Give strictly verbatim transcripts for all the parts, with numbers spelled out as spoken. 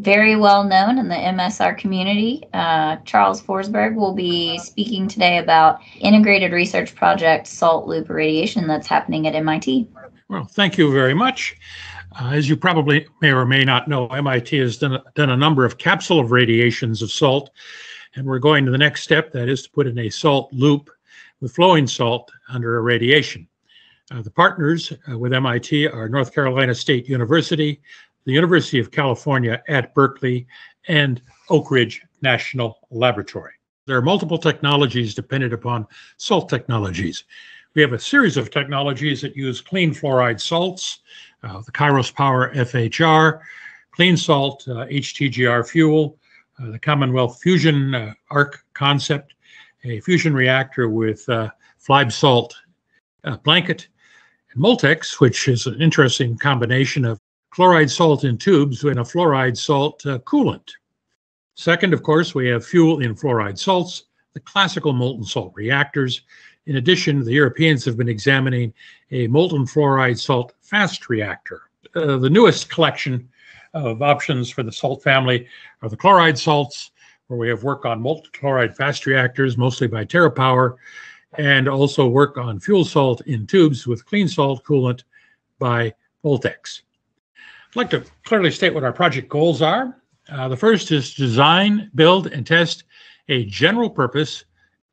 very well known in the M S R community. Uh, Charles Forsberg will be speaking today about integrated research project salt loop irradiation that's happening at M I T. Well, thank you very much. Uh, as you probably may or may not know, M I T has done, done a number of capsule irradiations of salt, and we're going to the next step, that is to put in a salt loop with flowing salt under irradiation. Uh, the partners uh, with M I T are North Carolina State University, the University of California at Berkeley, and Oak Ridge National Laboratory. There are multiple technologies dependent upon salt technologies. We have a series of technologies that use clean fluoride salts, uh, the Kairos Power F H R, clean salt uh, H T G R fuel, uh, the Commonwealth Fusion uh, Arc concept, a fusion reactor with uh, FLiBe salt uh, blanket, and Moltex, which is an interesting combination of chloride salt in tubes and a fluoride salt uh, coolant. Second, of course, we have fuel in fluoride salts, the classical molten salt reactors. In addition, the Europeans have been examining a molten fluoride salt fast reactor. Uh, the newest collection of options for the salt family are the chloride salts, where we have work on molten chloride fast reactors, mostly by TerraPower, and also work on fuel salt in tubes with clean salt coolant by Moltex. I'd like to clearly state what our project goals are. Uh, the first is to design, build, and test a general purpose,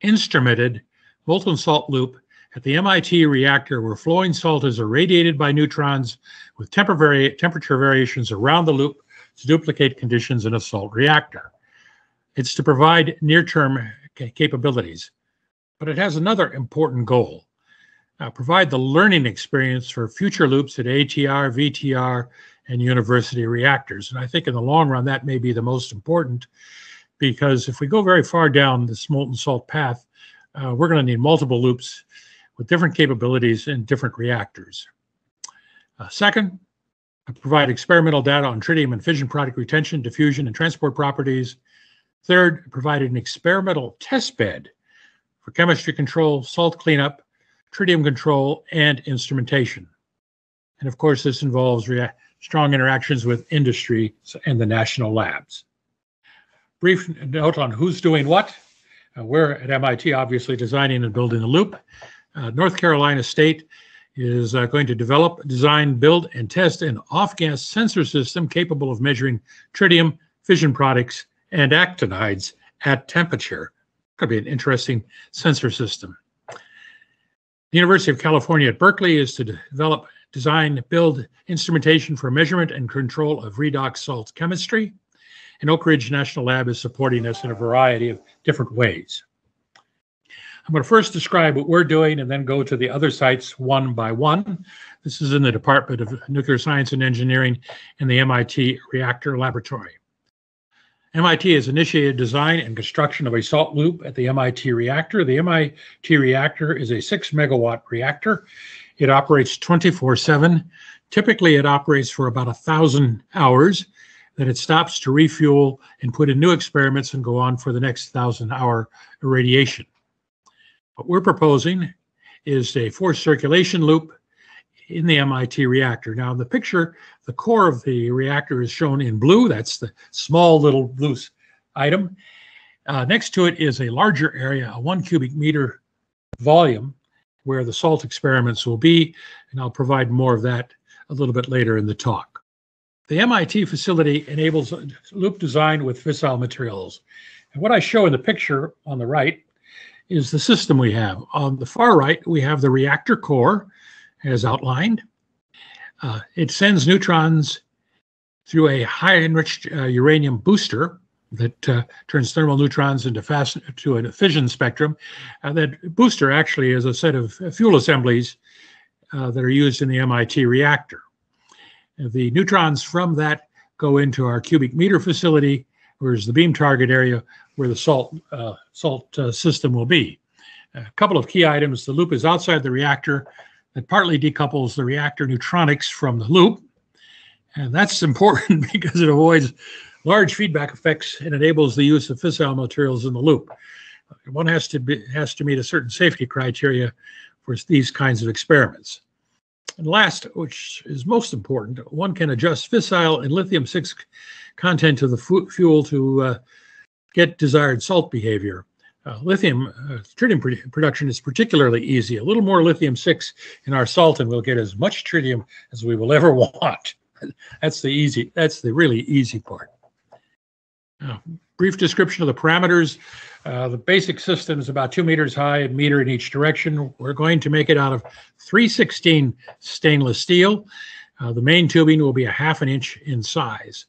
instrumented molten salt loop at the M I T reactor where flowing salt is irradiated by neutrons with temper vari- temperature variations around the loop to duplicate conditions in a salt reactor. It's to provide near-term ca- capabilities, but it has another important goal. Uh, provide the learning experience for future loops at A T R, V T R, and university reactors. And I think in the long run, that may be the most important, because if we go very far down this molten salt path, uh, we're going to need multiple loops with different capabilities in different reactors. Uh, second, I provide experimental data on tritium and fission product retention, diffusion, and transport properties. Third, I provide an experimental test bed for chemistry control, salt cleanup, tritium control, and instrumentation. And of course, this involves rea- strong interactions with industry and the national labs. Brief note on who's doing what. Uh, we're at M I T, obviously, designing and building the loop. Uh, North Carolina State is uh, going to develop, design, build, and test an off-gas sensor system capable of measuring tritium, fission products, and actinides at temperature. Could be an interesting sensor system. The University of California at Berkeley is to develop, design, build instrumentation for measurement and control of redox salt chemistry. And Oak Ridge National Lab is supporting us in a variety of different ways. I'm going to first describe what we're doing and then go to the other sites one by one. This is in the Department of Nuclear Science and Engineering and the M I T Reactor Laboratory. M I T has initiated design and construction of a salt loop at the M I T reactor. The M I T reactor is a six megawatt reactor. It operates twenty-four seven. Typically, it operates for about one thousand hours. Then it stops to refuel and put in new experiments and go on for the next one thousand hour irradiation. What we're proposing is a forced circulation loop in the M I T reactor. Now, in the picture, the core of the reactor is shown in blue. That's the small little blue item. Uh, next to it is a larger area, a one cubic meter volume, where the salt experiments will be, and I'll provide more of that a little bit later in the talk. The M I T facility enables loop design with fissile materials. And what I show in the picture on the right is the system we have. On the far right, we have the reactor core, as outlined. Uh, it sends neutrons through a high-enriched uh, uranium booster that uh, turns thermal neutrons into fast to a fission spectrum. Uh, that booster actually is a set of fuel assemblies uh, that are used in the M I T reactor. The neutrons from that go into our cubic meter facility, whereas the beam target area where the salt uh, salt uh, system will be. A couple of key items: the loop is outside the reactor. That partly decouples the reactor neutronics from the loop, and that's important because it avoids large feedback effects and enables the use of fissile materials in the loop. One has to be, has to meet a certain safety criteria for these kinds of experiments. And last, which is most important, one can adjust fissile and lithium six content of the fu fuel to uh, get desired salt behavior. Uh, lithium uh, tritium pr production is particularly easy. A little more lithium six in our salt and we'll get as much tritium as we will ever want. That's the easy, that's the really easy part. Now, brief description of the parameters. Uh, the basic system is about two meters high, a meter in each direction. We're going to make it out of three sixteenths stainless steel. Uh, the main tubing will be a half an inch in size.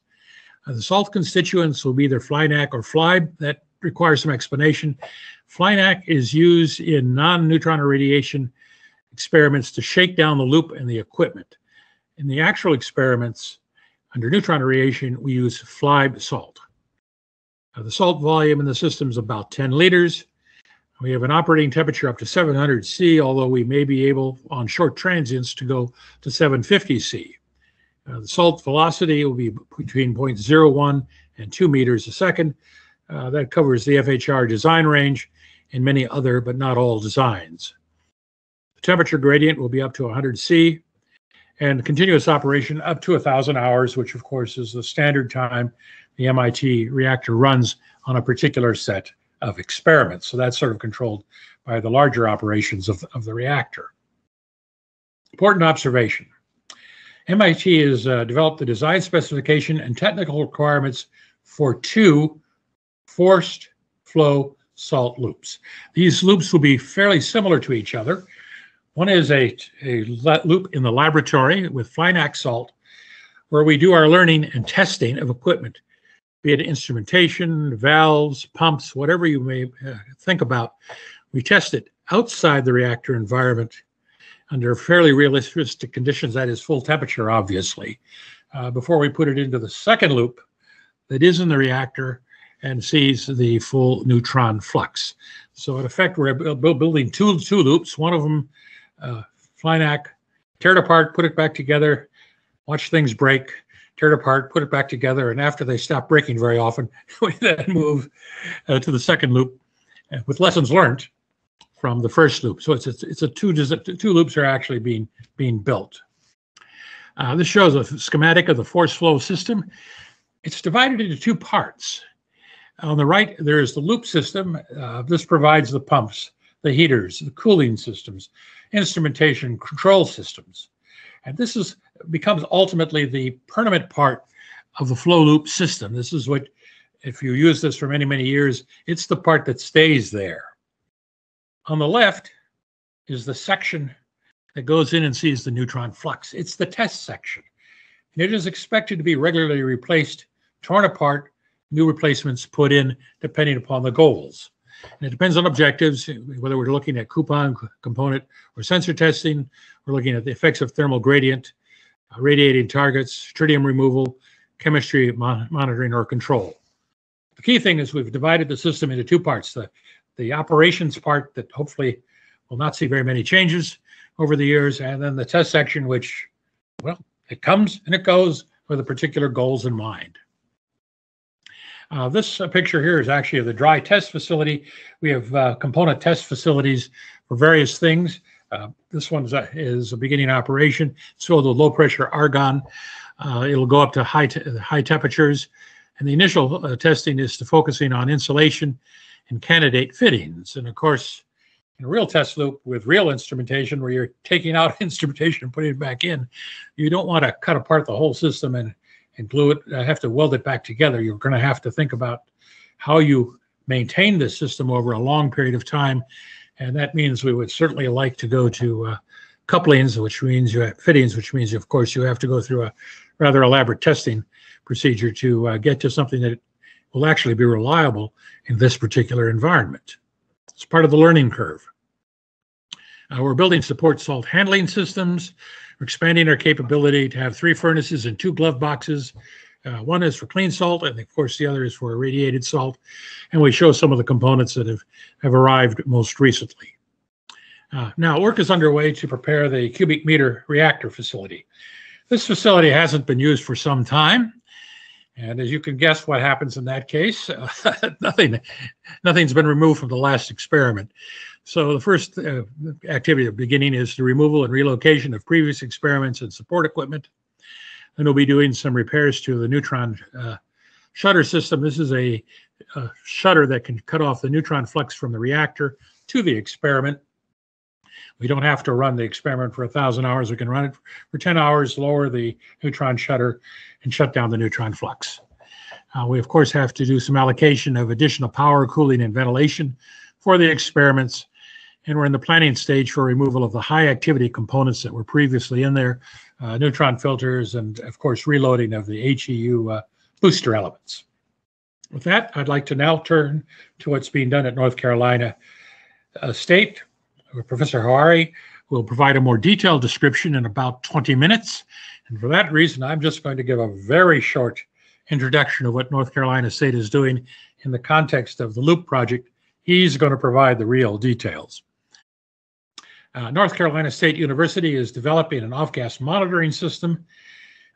Uh, the salt constituents will be either FLiNaK or FLiBe. That requires some explanation. FLiNaK is used in non-neutron irradiation experiments to shake down the loop and the equipment. In the actual experiments, under neutron irradiation, we use FLiBe salt. Uh, the salt volume in the system is about ten liters. We have an operating temperature up to seven hundred C, although we may be able, on short transients, to go to seven fifty C. Uh, the salt velocity will be between zero point zero one and two meters a second. Uh, that covers the F H R design range and many other, but not all, designs. The temperature gradient will be up to one hundred C and continuous operation up to one thousand hours, which, of course, is the standard time the M I T reactor runs on a particular set of experiments. So that's sort of controlled by the larger operations of, of the reactor. Important observation. M I T has uh, developed the design specification and technical requirements for two forced flow salt loops. These loops will be fairly similar to each other. One is a, a loop in the laboratory with FLiNaK salt, where we do our learning and testing of equipment, be it instrumentation, valves, pumps, whatever you may uh, think about. We test it outside the reactor environment under fairly realistic conditions, that is full temperature, obviously, uh, before we put it into the second loop that is in the reactor and sees the full neutron flux. So in effect, we're building two, two loops, one of them uh, FLiNaK, tear it apart, put it back together, watch things break, tear it apart, put it back together, and after they stop breaking very often, we then move uh, to the second loop with lessons learned from the first loop. So it's a, it's a two two loops are actually being being built. Uh, this shows a schematic of the force flow system. It's divided into two parts. On the right, there is the loop system. Uh, this provides the pumps, the heaters, the cooling systems, instrumentation, control systems, and this is. becomes ultimately the permanent part of the flow loop system. This is what, if you use this for many, many years, it's the part that stays there. On the left is the section that goes in and sees the neutron flux. It's the test section. And it is expected to be regularly replaced, torn apart, new replacements put in, depending upon the goals. And it depends on objectives, whether we're looking at coupon component or sensor testing, we're looking at the effects of thermal gradient, Uh, radiating targets, tritium removal, chemistry mon monitoring, or control. The key thing is we've divided the system into two parts. The, the operations part that hopefully will not see very many changes over the years, and then the test section, which, well, it comes and it goes with the particular goals in mind. Uh, this uh, picture here is actually of the dry test facility. We have uh, component test facilities for various things. Uh, this one uh, is a beginning operation. So the low pressure argon, uh, it'll go up to high, te high temperatures. And the initial uh, testing is to focusing on insulation and candidate fittings. And of course, in a real test loop with real instrumentation where you're taking out instrumentation and putting it back in, you don't want to cut apart the whole system and, and glue it, uh, have to weld it back together. You're going to have to think about how you maintain this system over a long period of time. And that means we would certainly like to go to uh, couplings, which means you have fittings, which means, of course, you have to go through a rather elaborate testing procedure to uh, get to something that will actually be reliable in this particular environment. It's part of the learning curve. Uh, we're building support salt handling systems. We're expanding our capability to have three furnaces and two glove boxes. Uh, one is for clean salt, and of course the other is for irradiated salt. And we show some of the components that have, have arrived most recently. Uh, now, work is underway to prepare the cubic meter reactor facility. This facility hasn't been used for some time, And as you can guess what happens in that case, uh, nothing, nothing's been removed from the last experiment. So the first uh, activity at the beginning is the removal and relocation of previous experiments and support equipment. And we'll be doing some repairs to the neutron uh, shutter system. This is a, a shutter that can cut off the neutron flux from the reactor to the experiment. We don't have to run the experiment for one thousand hours. We can run it for ten hours, lower the neutron shutter, and shut down the neutron flux. Uh, we, of course, have to do some allocation of additional power, cooling, and ventilation for the experiments. And we're in the planning stage for removal of the high-activity components that were previously in there, uh, neutron filters, and, of course, reloading of the H E U uh, booster elements. With that, I'd like to now turn to what's being done at North Carolina uh, State. Professor Hawari will provide a more detailed description in about twenty minutes. And for that reason, I'm just going to give a very short introduction of what North Carolina State is doing in the context of the LOOP project. He's going to provide the real details. Uh, North Carolina State University is developing an off-gas monitoring system. And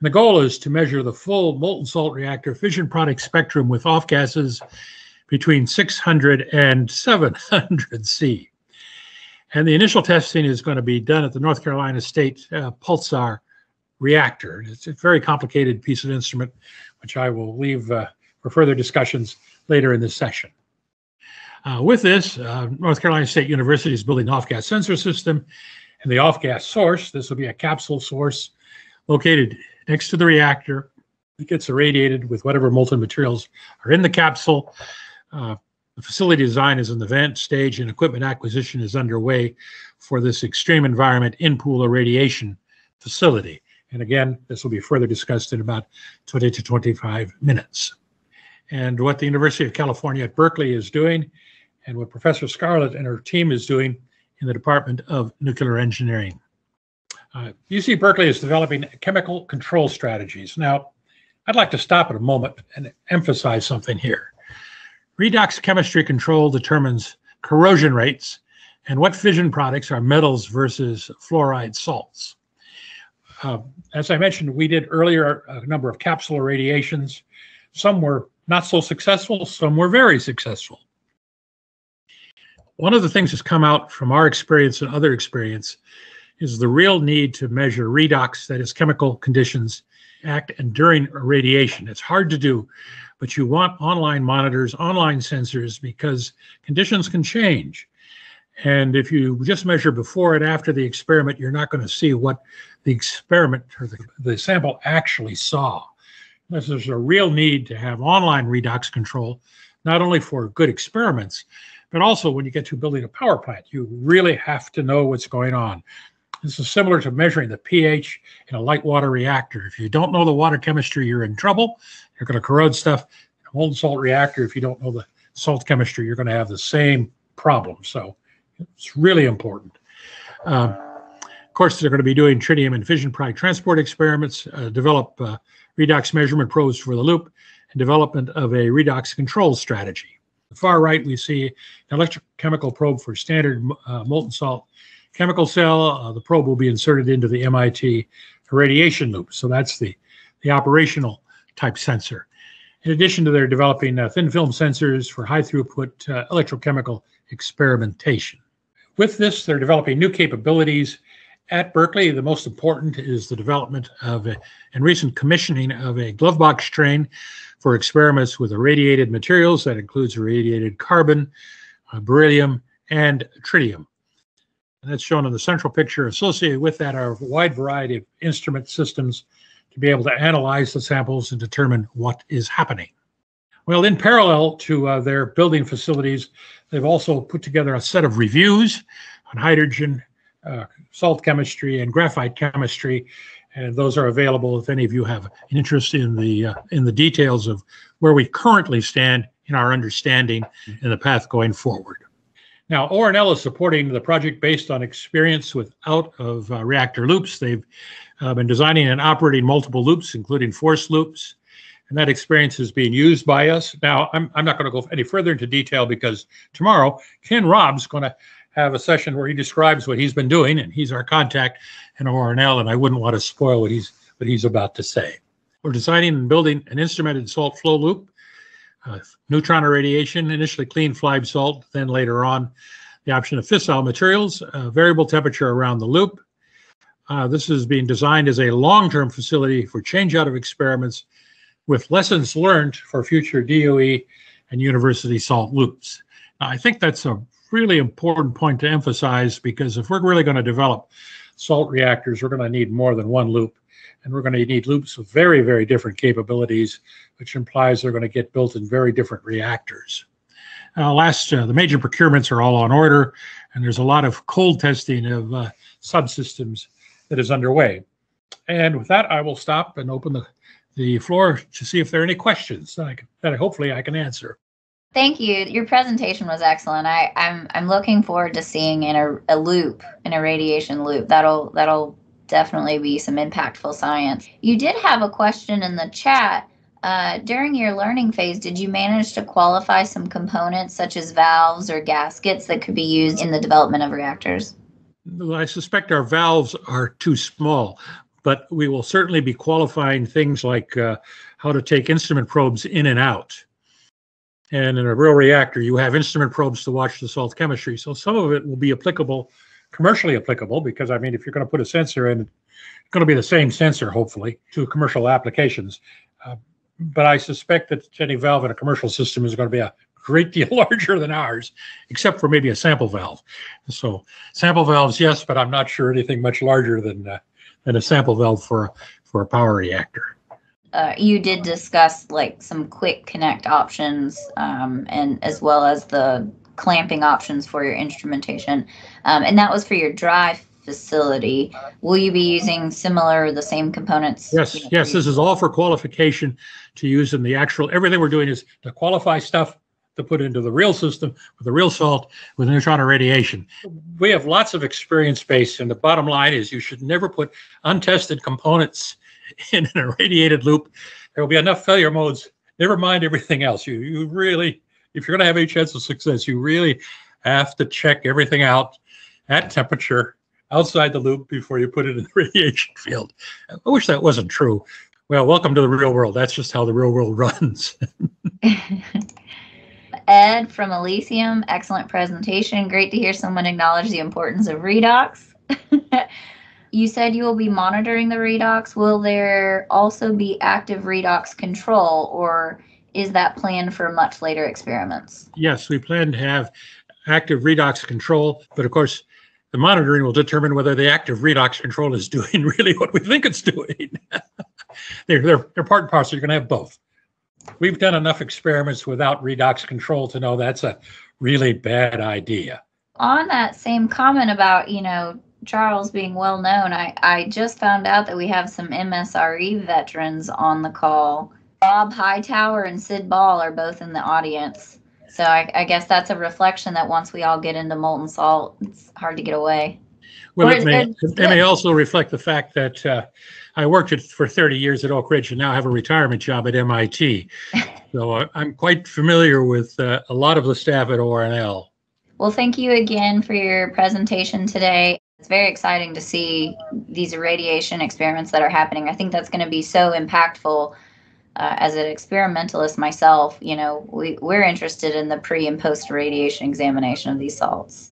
the goal is to measure the full molten salt reactor fission product spectrum with off-gases between six hundred and seven hundred C. And the initial testing is going to be done at the North Carolina State uh, PULSTAR reactor. It's a very complicated piece of instrument, which I will leave uh, for further discussions later in this session. Uh, with this, uh, North Carolina State University is building an off-gas sensor system, and the off-gas source, this will be a capsule source located next to the reactor. It gets irradiated with whatever molten materials are in the capsule. Uh, The facility design is in the vent stage, and equipment acquisition is underway for this extreme environment in-pool irradiation facility. And again, this will be further discussed in about twenty to twenty-five minutes. And what the University of California at Berkeley is doing, and what Professor Scarlett and her team is doing in the Department of Nuclear Engineering. Uh, U C Berkeley is developing chemical control strategies. Now, I'd like to stop at a moment and emphasize something here. Redox chemistry control determines corrosion rates and what fission products are metals versus fluoride salts. Uh, as I mentioned, we did earlier a number of capsule irradiations. Some were not so successful, some were very successful. One of the things that's come out from our experience and other experience is the real need to measure redox, that is chemical conditions, act and during irradiation. It's hard to do, but you want online monitors, online sensors, because conditions can change. And if you just measure before and after the experiment, you're not going to see what the experiment or the, the sample actually saw. This is a real need to have online redox control, not only for good experiments, but also when you get to building a power plant, you really have to know what's going on. This is similar to measuring the pH in a light water reactor. If you don't know the water chemistry, you're in trouble. You're going to corrode stuff. In a molten salt reactor, if you don't know the salt chemistry, you're going to have the same problem. So it's really important. Um, of course, they're going to be doing tritium and fission product transport experiments, uh, develop uh, redox measurement probes for the loop, and development of a redox control strategy. On the far right, we see an electrochemical probe for standard uh, molten salt chemical cell. Uh, the probe will be inserted into the M I T irradiation loop. So that's the, the operational type sensor. In addition to their developing uh, thin film sensors for high throughput uh, electrochemical experimentation. With this, they're developing new capabilities at Berkeley. The most important is the development of a, and recent commissioning of a glove box train for experiments with irradiated materials. That includes irradiated carbon, uh, beryllium, and tritium. And that's shown in the central picture. Associated with that are a wide variety of instrument systems to be able to analyze the samples and determine what is happening. Well, in parallel to uh, their building facilities, they've also put together a set of reviews on hydrogen, uh, salt chemistry, and graphite chemistry. And those are available if any of you have an interest in the, uh, in the details of where we currently stand in our understanding and the path going forward. Now, O R N L is supporting the project based on experience with out-of-reactor uh, loops. They've uh, been designing and operating multiple loops, including force loops, and that experience is being used by us. Now, I'm, I'm not going to go any further into detail because tomorrow, Ken Robb's going to have a session where he describes what he's been doing, and he's our contact in O R N L, and I wouldn't want to spoil what he's, what he's about to say. We're designing and building an instrumented salt flow loop, uh, neutron irradiation, initially clean FLiBe salt, then later on the option of fissile materials, uh, variable temperature around the loop. Uh, this is being designed as a long-term facility for change-out of experiments with lessons learned for future D O E and university salt loops. Now, I think that's a really important point to emphasize, because if we're really going to develop salt reactors, we're going to need more than one loop, and we're going to need loops with very, very different capabilities, which implies they're going to get built in very different reactors. Uh, last, uh, the major procurements are all on order, and there's a lot of cold testing of uh, subsystems that is underway. And with that, I will stop and open the, the floor to see if there are any questions that I can, that hopefully I can answer. Thank you. Your presentation was excellent. I, I'm I'm looking forward to seeing in a, a loop, in a radiation loop. That'll that'll definitely be some impactful science. You did have a question in the chat. Uh, during your learning phase, did you manage to qualify some components such as valves or gaskets that could be used in the development of reactors? Well, I suspect our valves are too small, but we will certainly be qualifying things like uh, how to take instrument probes in and out. And in a real reactor, you have instrument probes to watch the salt chemistry. So some of it will be applicable, commercially applicable, because, I mean, if you're going to put a sensor in, it's going to be the same sensor, hopefully, to commercial applications. Uh, but I suspect that any valve in a commercial system is going to be a great deal larger than ours, except for maybe a sample valve. So sample valves, yes, but I'm not sure anything much larger than, uh, than a sample valve for, for a power reactor. Uh, you did discuss like some quick connect options um, and as well as the clamping options for your instrumentation. Um, and that was for your dry facility. Will you be using similar or the same components? Yes, you know, yes, this is all for qualification to use in the actual, everything we're doing is to qualify stuff to put into the real system with the real salt with neutron irradiation. We have lots of experience base, and the bottom line is you should never put untested components in an irradiated loop. There will be enough failure modes, never mind everything else. You you really, if you're going to have any chance of success, you really have to check everything out at temperature outside the loop before you put it in the radiation field. I wish that wasn't true. Well, welcome to the real world. That's just how the real world runs. Ed from Elysium, excellent presentation. Great to hear someone acknowledge the importance of redox. You said you will be monitoring the redox. Will there also be active redox control, or is that planned for much later experiments? Yes, we plan to have active redox control, but of course, the monitoring will determine whether the active redox control is doing really what we think it's doing. they're, they're, they're part and parcel. You're going to have both. We've done enough experiments without redox control to know that's a really bad idea. On that same comment about, you know, Charles being well known, I, I just found out that we have some M S R E veterans on the call. Bob Hightower and Sid Ball are both in the audience. So I, I guess that's a reflection that once we all get into molten salt, it's hard to get away. Well, it may, it may also reflect the fact that uh, I worked at, for thirty years at Oak Ridge and now have a retirement job at M I T. So uh, I'm quite familiar with uh, a lot of the staff at O R N L. Well, thank you again for your presentation today. It's very exciting to see these irradiation experiments that are happening. I think that's going to be so impactful uh, as an experimentalist myself. You know, we, we're interested in the pre and post irradiation examination of these salts.